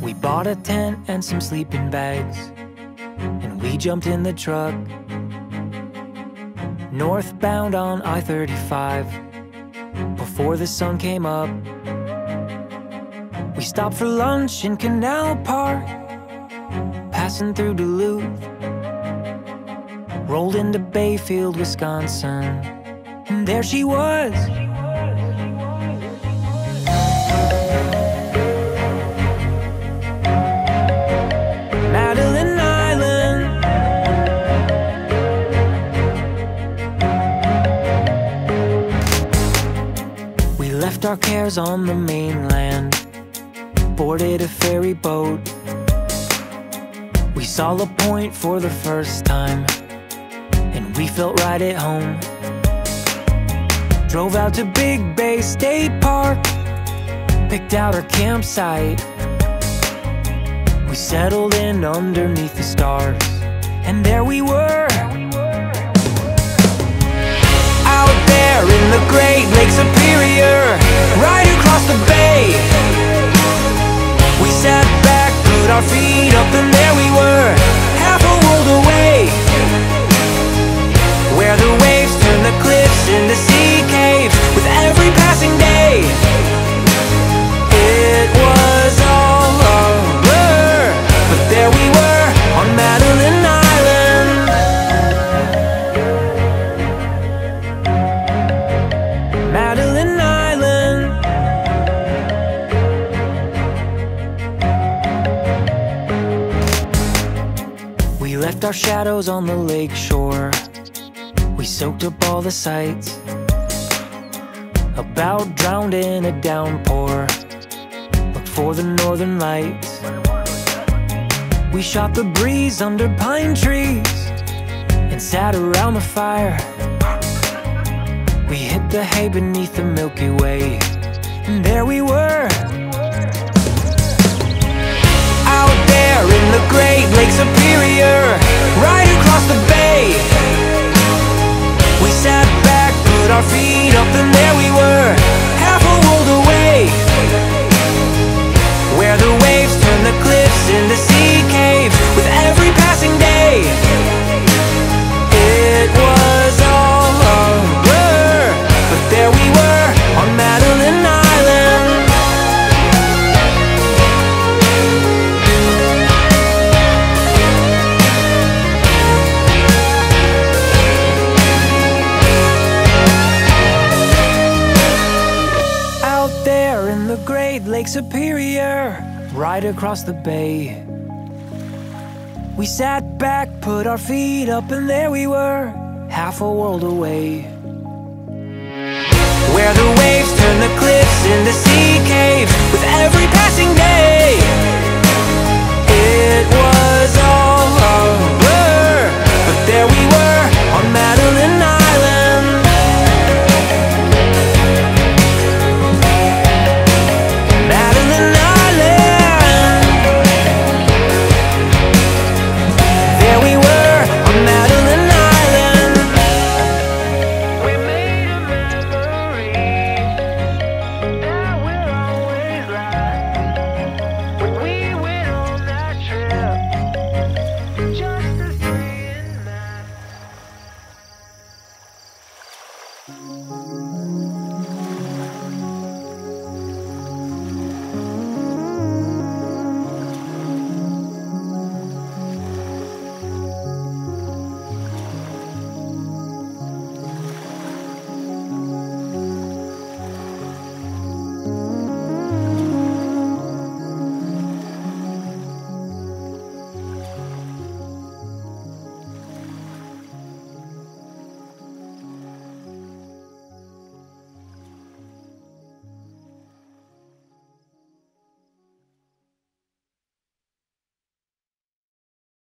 We bought a tent and some sleeping bags, and we jumped in the truck. Northbound on I-35, before the sun came up. We stopped for lunch in Canal Park, passing through Duluth. Rolled into Bayfield, Wisconsin, and there she was. Our cares on the mainland, boarded a ferry boat. We saw La Pointe for the first time, and we felt right at home. Drove out to Big Bay State Park, picked out our campsite. We settled in underneath the stars, and there we were, out there in the great Lake Superior, right across the bay. We sat back, put our feet up, and there we were, half a world away, where the waves turn the cliffs into sea caves with every passing day. It was all a blur, but there we were on Madeline Island. Madeline Island. We left our shadows on the lake shore. We soaked up all the sights, about drowned in a downpour. Looked for the Northern Lights. We shot the breeze under pine trees and sat around the fire. We hit the hay beneath the Milky Way, and there we were, out there in the great Lake Superior, right across the bay. We sat back, put our feet up, and there we were, half a world away, where the waves turn the cliffs into sea caves with every passing day. It was all a there we were on Madeline Island. Out there in the great Lake Superior, right across the bay. We sat back, put our feet up, and there we were, half a world away, where the way